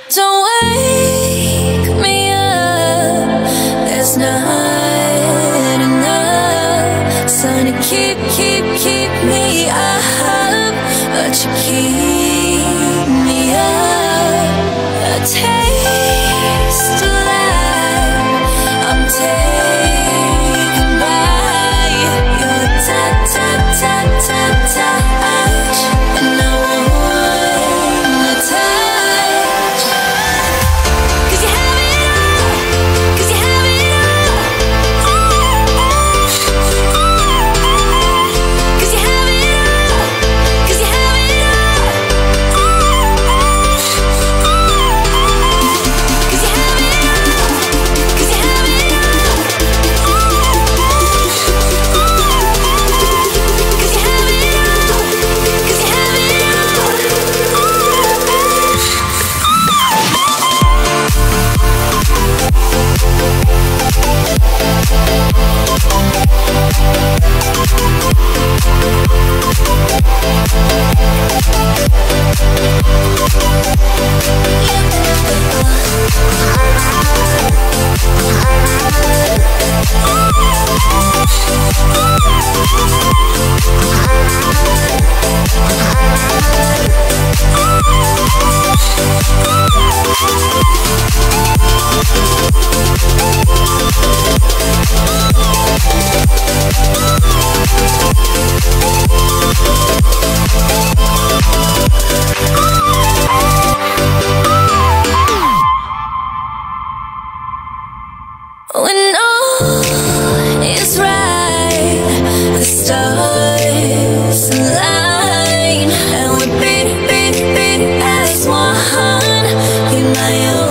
I